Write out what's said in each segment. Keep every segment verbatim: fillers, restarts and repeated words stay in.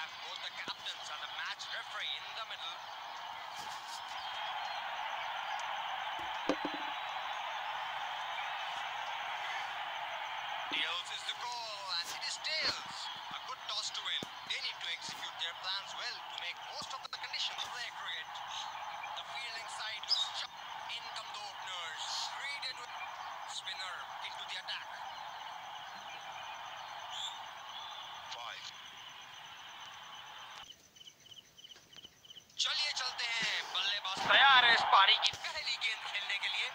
have both the captains and the match referee in the middle. Tails is the goal, and it is Tails. A good toss to win. They need to execute their plans well to make most of the conditions they create. The fielding side looks sharp. In come the openers. Greeted with spinner into the attack. Five. चलिए चलते हैं. बल्लेबाज तैयार है इस पारी की पहली गेंद खेलने के लिए.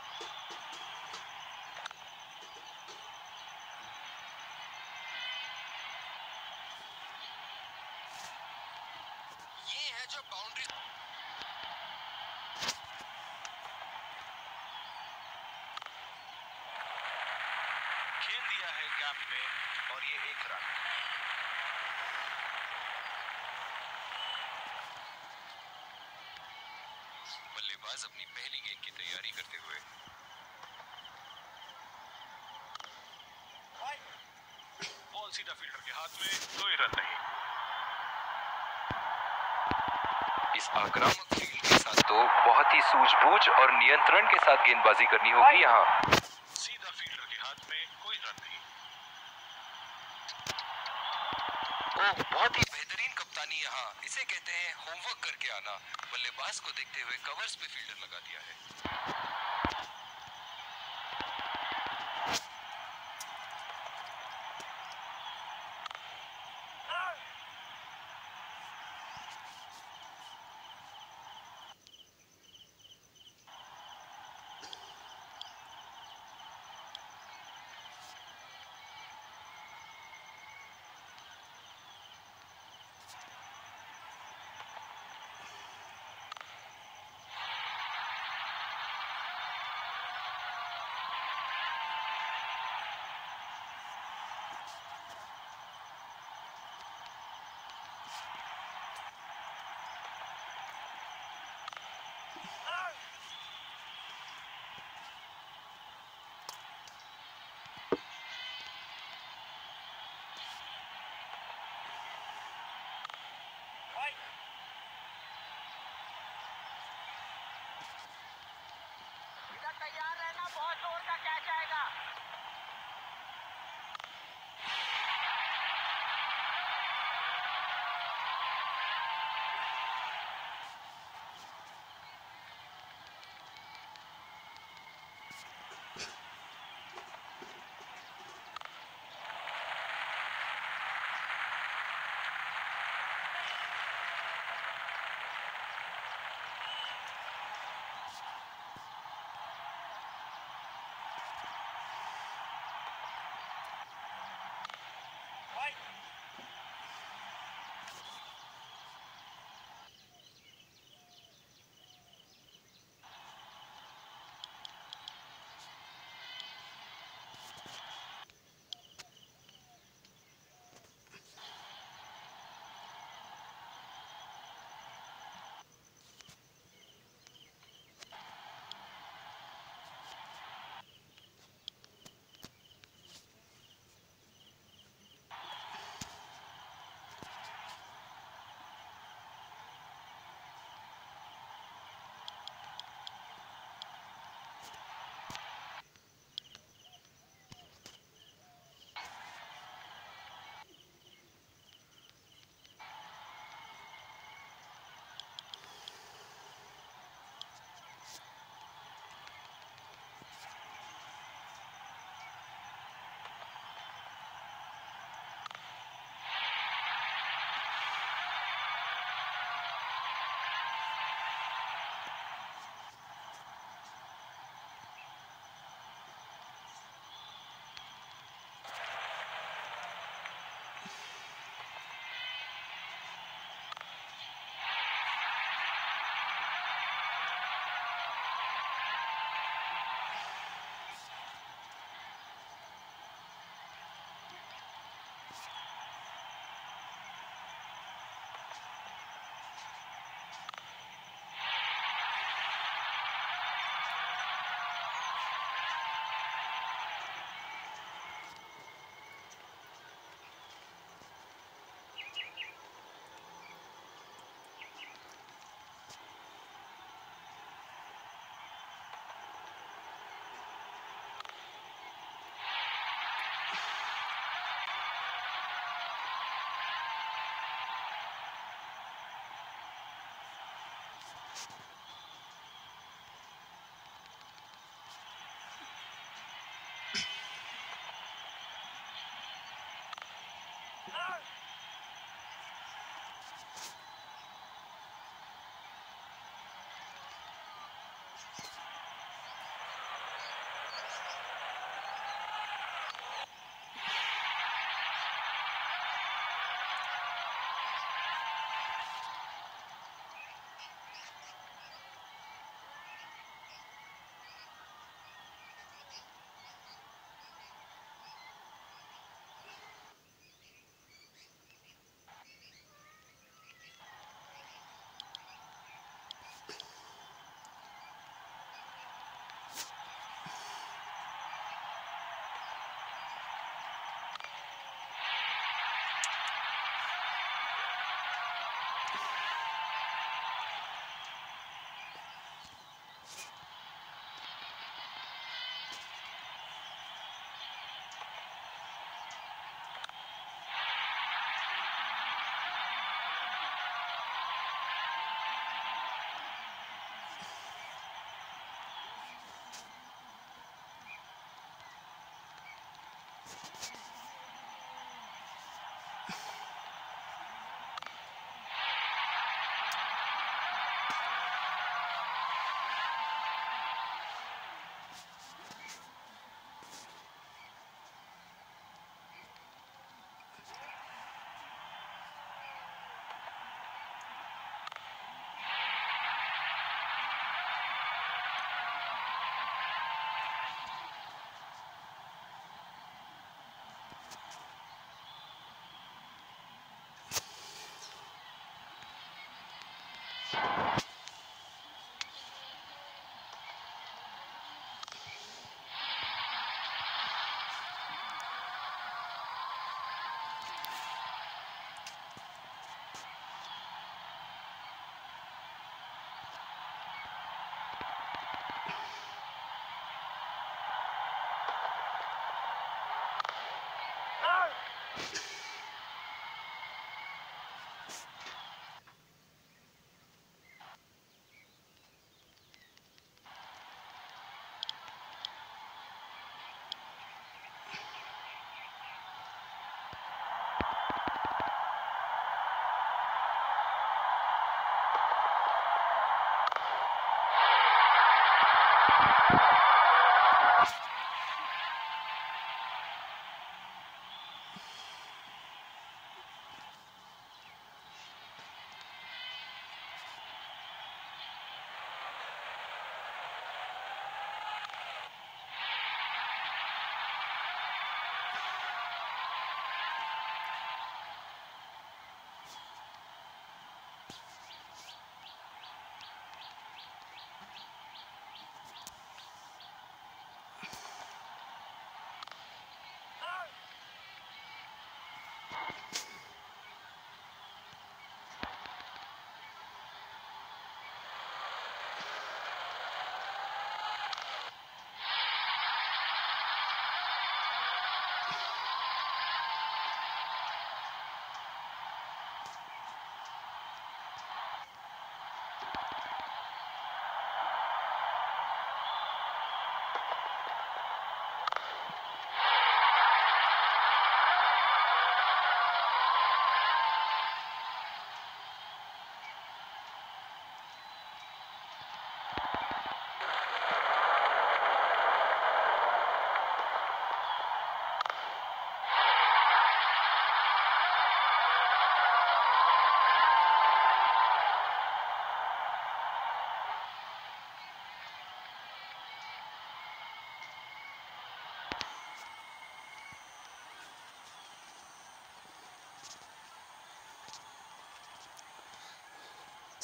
ये है जो बाउंड्री. खेल दिया है गैप में और ये एक रन. बल्लेबाज अपनी पहली गेंद की तैयारी करते हुए. बॉल सीधा फील्डर के हाथ में, कोई रन नहीं. इस आक्रामक फील्ड के साथ तो बहुत ही सूझबूझ और नियंत्रण के साथ गेंदबाजी करनी होगी. यहाँ सीधा फील्डर के हाथ में, कोई रन नहीं. ओह, बहुत ही बेहतरीन कप्तानी. यहाँ इसे कहते हैं होमवर्क करके आना. बल्लेबाज को देखते हुए कवर्स पे फील्डर लगा दिया है.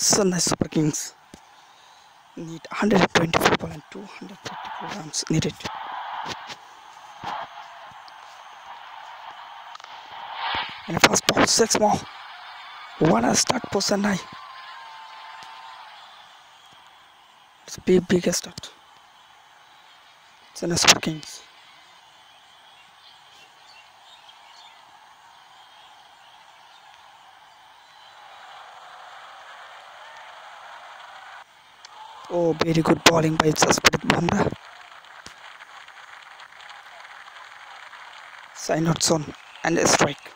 Sunrisers Super Kings need one hundred twenty-four point two three zero runs needed. And first ball, six more. What a start for Chennai. It's a big, big start. Chennai Super Kings. Oh, very good bowling by suspended Munda. Sign out zone and a strike.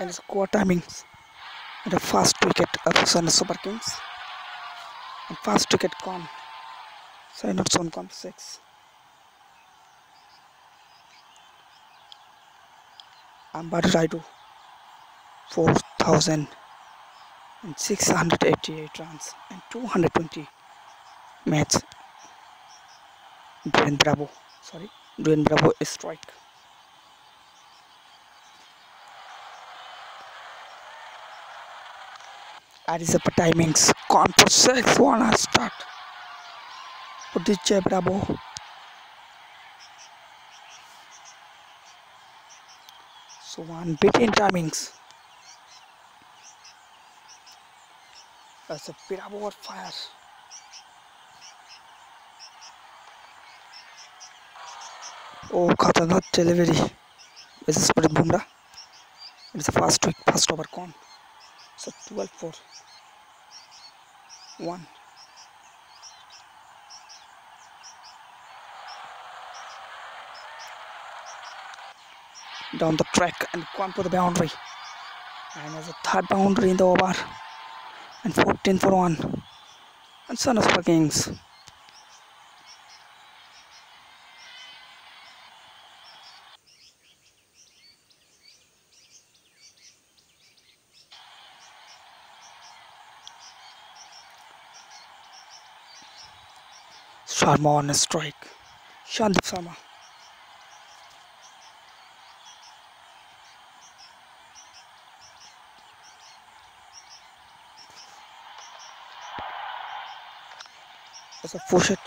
And it's score timings. And a fast wicket of Sunrisers Super Kings. And fast wicket con. Sign out zone con six. Amber Raidu. four thousand six hundred eighty-eight runs and two hundred twenty match. Dwayne Bravo, sorry, Dwayne Bravo is strike. That is up timings. Con for six, one start. For D J Bravo. So one bit in timings. That's a bit about fire. Oh, Khatana delivery. This is for Bumrah. It's a fast wick, fast over con. So twelve four one. Down the track and gone for the boundary. And there's a third boundary in the over. And fourteen for one. And Sunrisers Super Kings. Sharma on a strike. Shandip Sharma. Let's push it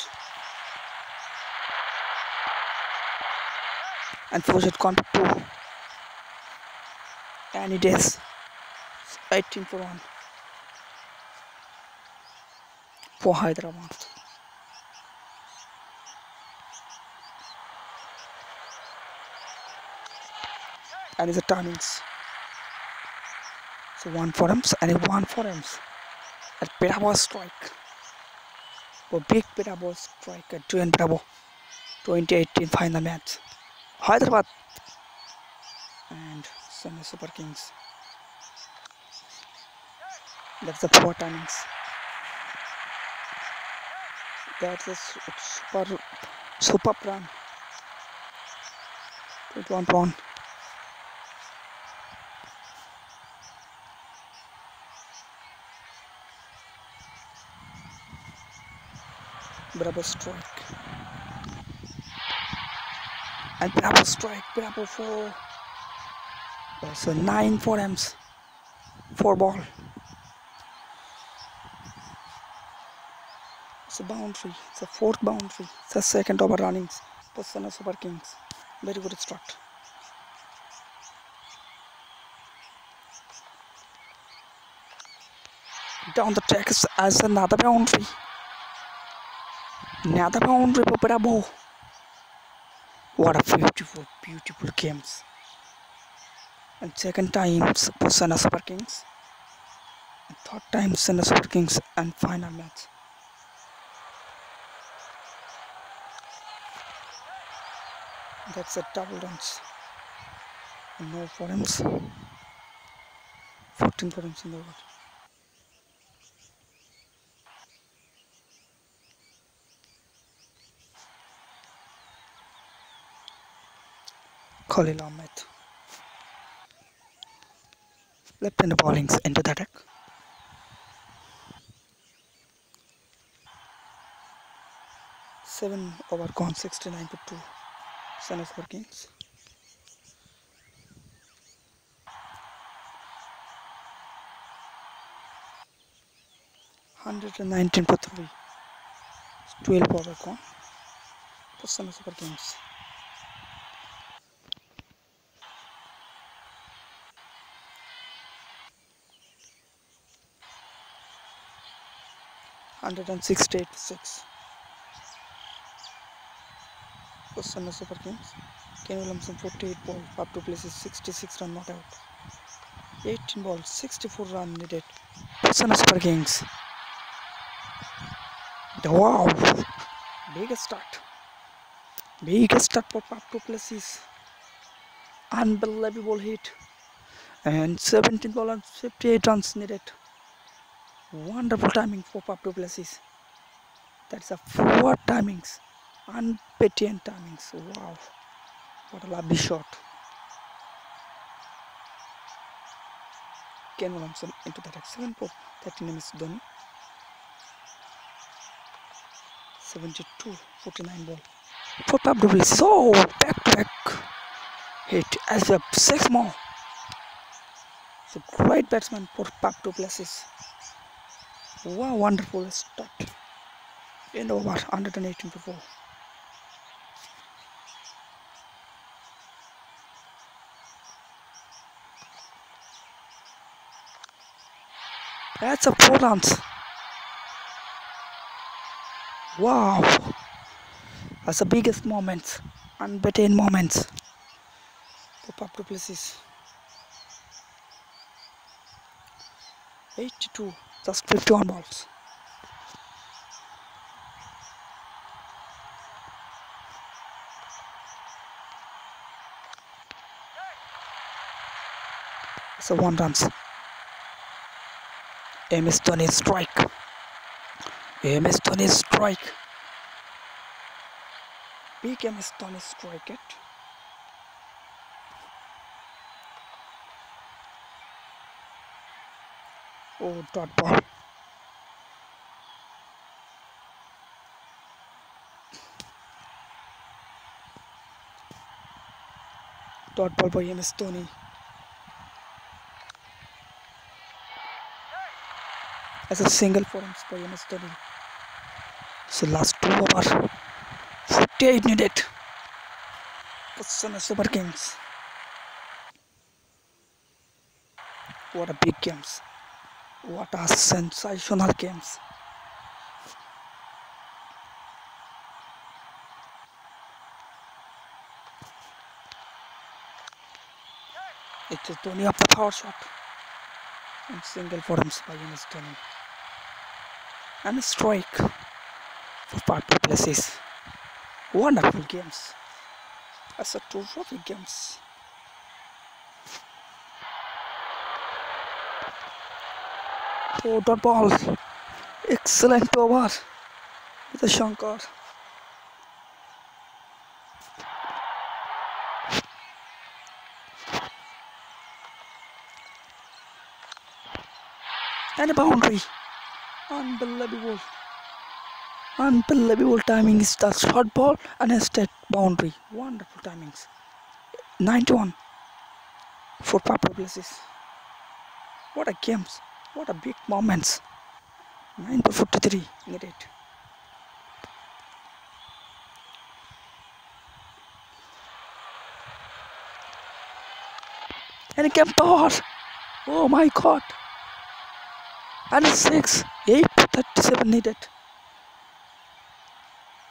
and push it count two and it is eighteen for one for Hyderabad. And it's a timings. So one for Ems and a one for Ems. At Pirawa strike. A big Bravo strike at Dwayne Bravo. twenty eighteen final match. Hyderabad and Chennai Super Kings. That's the four timings. That's a super super run. twenty-one one. Bravo strike and Bravo strike, Bravo four. That's a nine for Ems, four ball. It's a boundary, it's a fourth boundary, it's a second over runnings. Sunrisers Super Kings, very good start. Down the track as another boundary. Another boundary for Bravo. What a beautiful, beautiful games. And second time for Sunrisers Super Kings. And third time Sunrisers Super Kings and final match. That's a double runs. And no forums. fourteen forums in the world. Khalil Ahmed. Left hand bowlings into the attack. seven over con sixty-nine to two. Sunrisers Super Kings. one nineteen for three. It's twelve for the con for Chennai Super Kings. one sixty-eight for six. For Chennai Super Kings. Kane Williamson forty-eight ball. Faf du Plessis sixty-six run not out. eighteen ball, sixty-four run needed. Sunrisers Super Kings. Wow, big start. Big start for Faf du Plessis. Unbelievable hit. And seventeen ball and fifty-eight runs needed. Wonderful timing for Faf du Plessis. That's a four timings. Unbeaten timings. Wow, what a lovely shot. Kane Williamson into that at seven for thirteen M S Dhoni. seventy-two, forty-nine ball. For Faf du Plessis. So back to back hit as a six more. It's a great batsman for Faf du Plessis. Wow, wonderful start. End over one eighteen to four. That's a four runs. Wow, that's the biggest moments, unbeaten moments for Faf du Plessis. eighty-two, just fifty-one balls. So one runs. M S Dhoni strike. M S Dhoni strike. Big M S Dhoni strike it. Oh, dot ball. Dot ball by M S Dhoni. As a single for him by M S Dhoni. So last two over. forty-eight needed. Chennai Super Kings. What a big games. What a sensational games. It's Dhoni up the power shot. And single for him by M S Dhoni. And a strike for Faf du Plessis. Wonderful games. That's a terrific games. Oh, dot ball. Excellent over. With a Shankar. And a boundary. Unbelievable. Unbelievable timing is the short ball and a straight boundary. Wonderful timings. ninety-one for Faf du Plessis. What a games. What a big moments. nine for forty-three needed. And a game power. Oh my god. And six, eight for thirty-seven needed.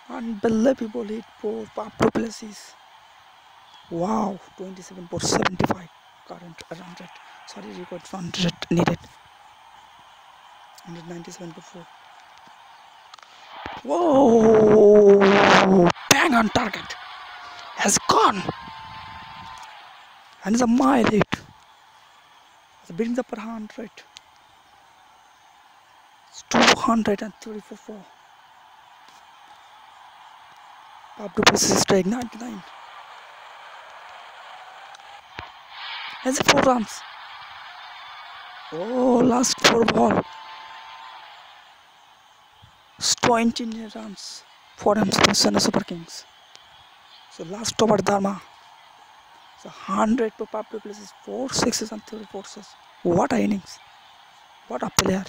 Unbelievable hit for Faf du Plessis. Wow, twenty-seven for seventy-five. Current one hundred. Sorry, record one hundred needed. one ninety-seven for four. Whoa! Bang on target. Has gone. And it's a mile hit. It's beating the upper one hundred. two thirty-four for Faf du Plessis strike ninety-nine. Has four runs. Oh, last four ball. twenty runs for him for Chennai Super Kings. So last over Dharma. So one hundred for Faf du Plessis, four sixes and three fourses. What a innings! What a player!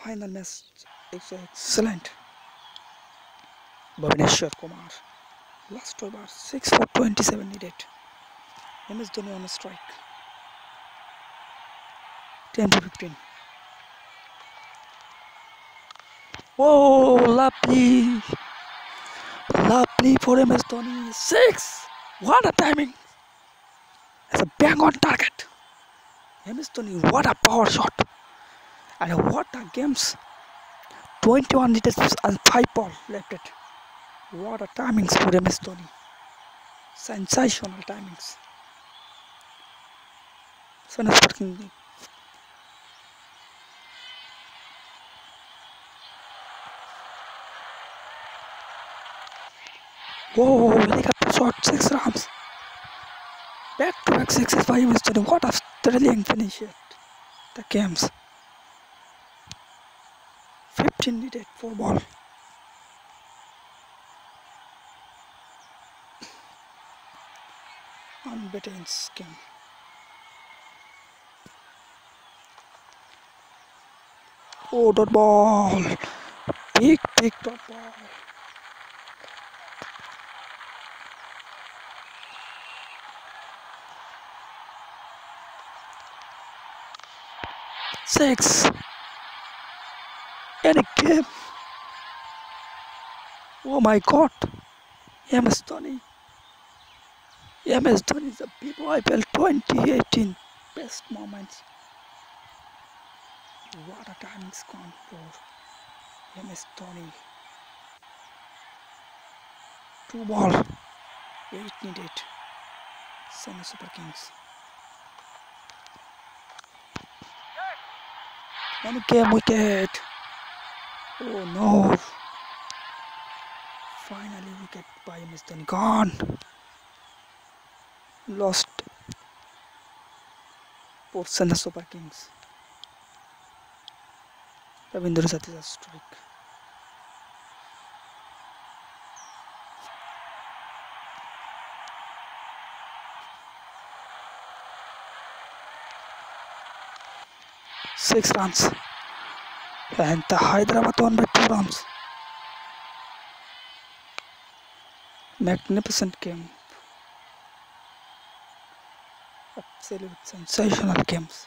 Final match excellent Bhuvneshwar Kumar last over six for twenty seven needed. M S Dhoni on strike ten to fifteen. Oh, lovely, lovely for M S Dhoni. Six. What a timing! That's a bang on target. M S Dhoni, what a power shot! And what a games! Twenty-one wickets and five ball left it. What a timings for M S Dhoni! Sensational timings. Chennai Super Kings. Oh, helicopter shot, six runs. Back to back sixes by M S Dhoni. What a thrilling finish at the games. fifteen needed for ball. Unbeaten game. Oh, dot ball. Big, big dot ball. Six and a game. Oh my God, M S Dhoni. M S Dhoni is a B Y P L twenty eighteen best moments. What a time is gone for M S Dhoni. Two ball, eight needed. Chennai Super Kings. One game wicket. Oh no! Finally, wicket by M S Dhoni gone. Lost for Chennai Super Kings. Ravindra Jadeja's strike. Six runs and the Hyderabad won by two runs. Magnificent game, absolute sensational games.